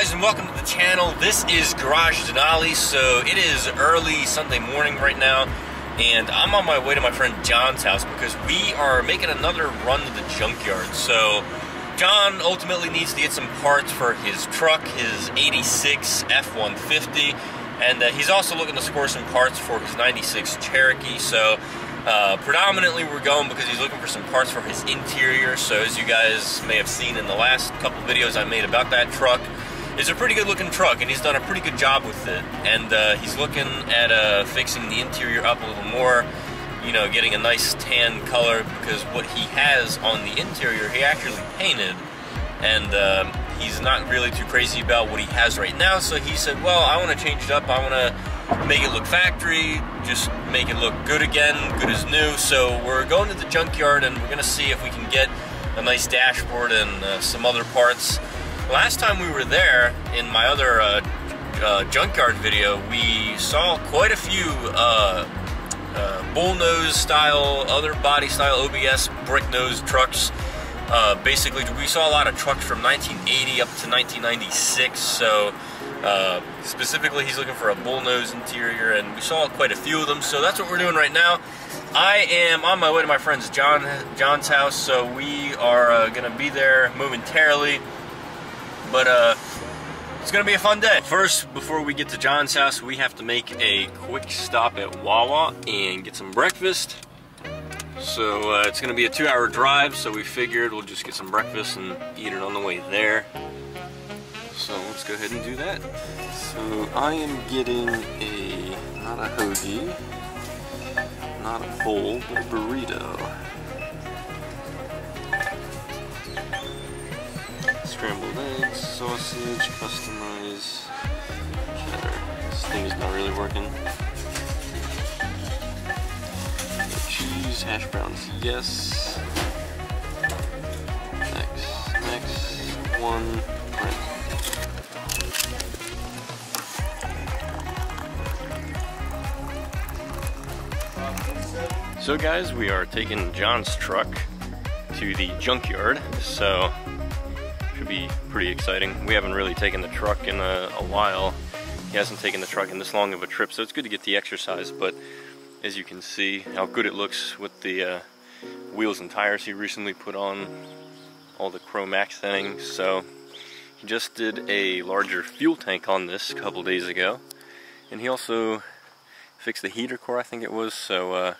guys, and welcome to the channel. This is Garage Denali. So it is early Sunday morning right now, and I'm on my way to my friend John's house because we are making another run to the junkyard. So John ultimately needs to get some parts for his truck, his 86 F-150, and he's also looking to score some parts for his 96 Cherokee. So predominantly we're going because he's looking for some parts for his interior. So as you guys may have seen in the last couple videos I made about that truck, it's a pretty good looking truck and he's done a pretty good job with it. And he's looking at fixing the interior up a little more, you know, getting a nice tan color, because what he has on the interior he actually painted, and he's not really too crazy about what he has right now. So he said, well, I want to change it up. I want to make it look factory, just make it look good again, good as new. So we're going to the junkyard and we're going to see if we can get a nice dashboard and some other parts. Last time we were there, in my other junkyard video, we saw quite a few Bull Nose style, other body style OBS Brick Nose trucks. Basically, we saw a lot of trucks from 1980 up to 1996, so specifically he's looking for a Bull Nose interior, and we saw quite a few of them, so that's what we're doing right now. I am on my way to my friend's John's house, so we are going to be there momentarily, but it's going to be a fun day. First, before we get to John's house, we have to make a quick stop at Wawa and get some breakfast. So it's gonna be a 2-hour drive, so we figured we'll just get some breakfast and eat it on the way there. So let's go ahead and do that. So I am getting a, not a hoagie, not a bowl, but a burrito. Scrambled eggs, sausage, customized cheddar. This thing is not really working. Cheese, hash browns, yes. Next, one, print. So guys, we are taking John's truck to the junkyard, so should be pretty exciting. We haven't really taken the truck in a while. He hasn't taken the truck in this long of a trip, so it's good to get the exercise, but as you can see how good it looks with the wheels and tires he recently put on, all the Cro-Max thing. So he just did a larger fuel tank on this a couple days ago, and he also fixed the heater core, I think it was. So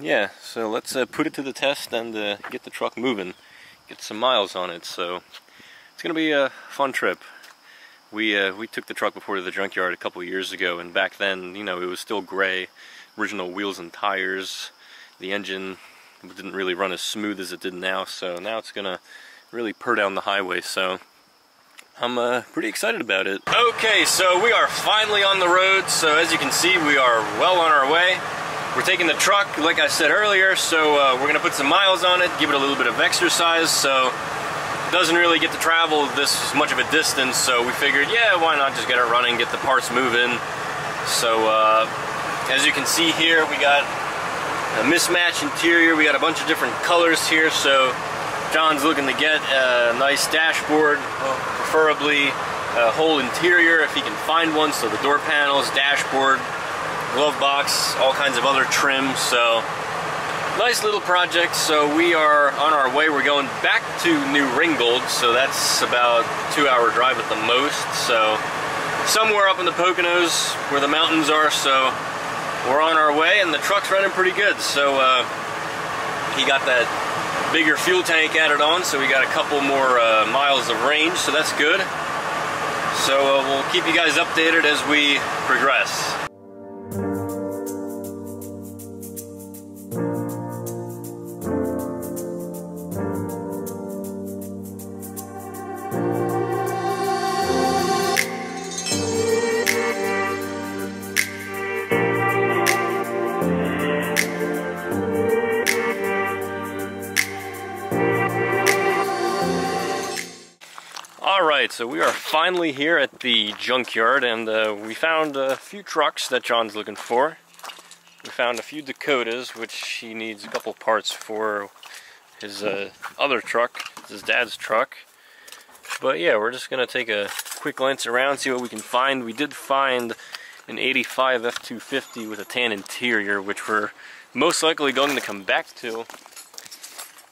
yeah, so let's put it to the test and get the truck moving, get some miles on it. So it's gonna be a fun trip. We took the truck before to the junkyard a couple years ago, and back then, you know, it was still gray. Original wheels and tires, the engine didn't really run as smooth as it did now, so now it's gonna really purr down the highway, so I'm pretty excited about it. Okay, so we are finally on the road, so as you can see we are well on our way. We're taking the truck, like I said earlier, so we're gonna put some miles on it, give it a little bit of exercise, so it doesn't really get to travel this much of a distance, so we figured, yeah, why not just get it running, get the parts moving. So as you can see here, we got a mismatched interior, we got a bunch of different colors here, so John's looking to get a nice dashboard, preferably a whole interior if he can find one, so the door panels, dashboard, glove box, all kinds of other trim, so nice little project. So we are on our way, we're going back to New Ringgold, so that's about a 2-hour drive at the most, so somewhere up in the Poconos where the mountains are, so we're on our way, and the truck's running pretty good. So he got that bigger fuel tank added on, so we got a couple more miles of range, so that's good. So we'll keep you guys updated as we progress. So we are finally here at the junkyard, and we found a few trucks that John's looking for. We found a few Dakotas, which he needs a couple parts for his other truck, his dad's truck. But yeah, we're just gonna take a quick glance around, see what we can find. We did find an 85 F-250 with a tan interior, which we're most likely going to come back to.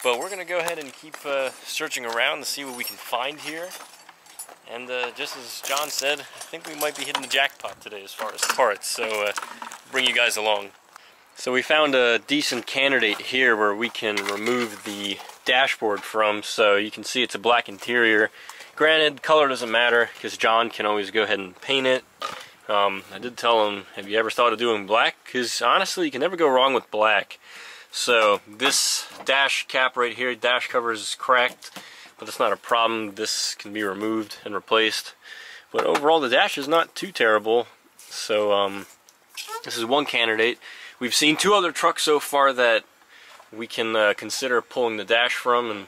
But we're gonna go ahead and keep searching around to see what we can find here. And just as John said, I think we might be hitting the jackpot today as far as parts, so bring you guys along. So we found a decent candidate here where we can remove the dashboard from, so you can see it's a black interior. Granted, color doesn't matter because John can always go ahead and paint it. I did tell him, have you ever thought of doing black? Because honestly, you can never go wrong with black. So this dash cap right here, dash cover is cracked, but it's not a problem. This can be removed and replaced. But overall, the dash is not too terrible. So this is one candidate. We've seen two other trucks so far that we can consider pulling the dash from, and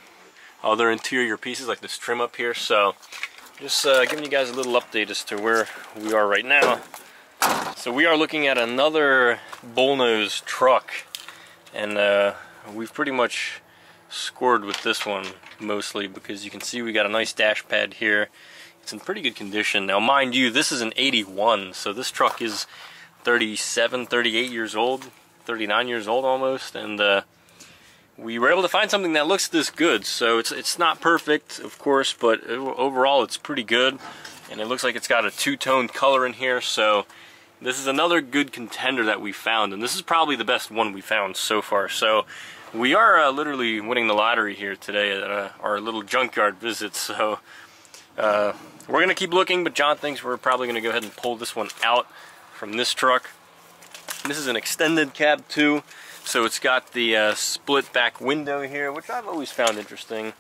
other interior pieces like this trim up here. So just giving you guys a little update as to where we are right now. So we are looking at another Bull Nose truck, and we've pretty much scored with this one mostly because you can see we got a nice dash pad here. It's in pretty good condition. Now mind you, this is an 81, so this truck is 37, 38 years old, 39 years old almost, and we were able to find something that looks this good. So it's not perfect, of course, but overall it's pretty good, and it looks like it's got a two-tone color in here. So this is another good contender that we found, and this is probably the best one we found so far. So we are literally winning the lottery here today at our little junkyard visit. So we're gonna keep looking, but John thinks we're probably gonna go ahead and pull this one out from this truck. This is an extended cab too, so it's got the split back window here, which I've always found interesting.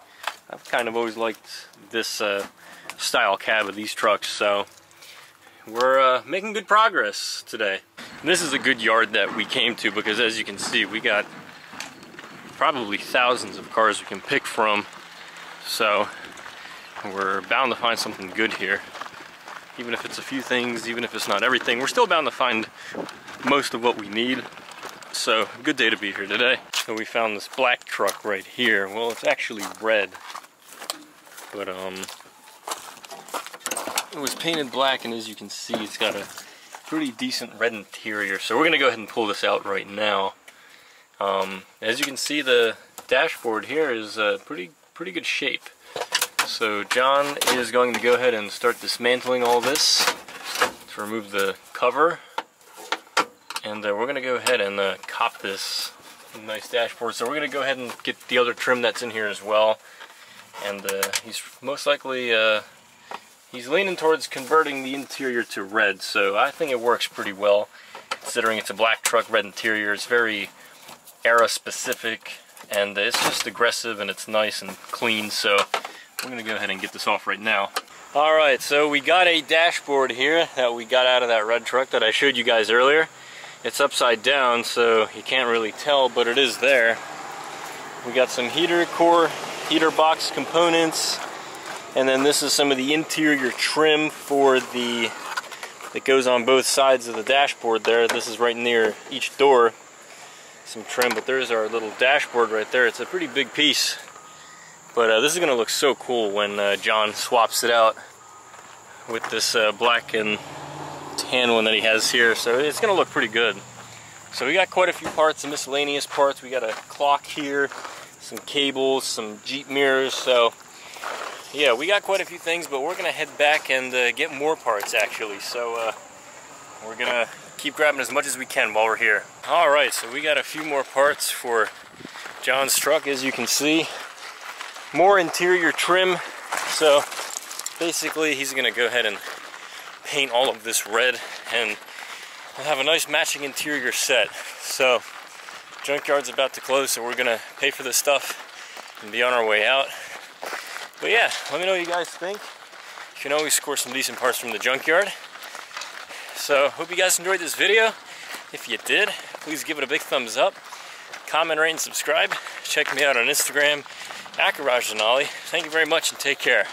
I've kind of always liked this style cab of these trucks, so we're making good progress today. And this is a good yard that we came to because, as you can see, we got probably thousands of cars we can pick from, so we're bound to find something good here. Even if it's a few things, even if it's not everything, we're still bound to find most of what we need. So, good day to be here today. So we found this black truck right here. Well, it's actually red, but it was painted black, and as you can see, it's got a pretty decent red interior. So we're gonna go ahead and pull this out right now. As you can see, the dashboard here is pretty good shape. So John is going to go ahead and start dismantling all this to remove the cover, and we're going to go ahead and cop this nice dashboard. So we're going to go ahead and get the other trim that's in here as well, and he's most likely he's leaning towards converting the interior to red. So I think it works pretty well considering it's a black truck, red interior. It's very era specific, and it's just aggressive, and it's nice and clean. So we're gonna go ahead and get this off right now. All right, so we got a dashboard here that we got out of that red truck that I showed you guys earlier. It's upside down, so you can't really tell, but it is there. We got some heater core, heater box components, and then this is some of the interior trim for the that goes on both sides of the dashboard there. This is right near each door, some trim, but there's our little dashboard right there. It's a pretty big piece. But this is going to look so cool when John swaps it out with this black and tan one that he has here. So it's going to look pretty good. So we got quite a few parts, the miscellaneous parts. We got a clock here, some cables, some Jeep mirrors. So yeah, we got quite a few things, but we're going to head back and get more parts actually. So we're going to keep grabbing as much as we can while we're here. All right, so we got a few more parts for John's truck, as you can see. More interior trim. So basically he's gonna go ahead and paint all of this red, and we'll have a nice matching interior set. So junkyard's about to close, so we're gonna pay for this stuff and be on our way out. But yeah, let me know what you guys think. You can always score some decent parts from the junkyard. So hope you guys enjoyed this video. If you did, please give it a big thumbs up, comment, rate, and subscribe. Check me out on Instagram @GarageDenali. Thank you very much, and take care.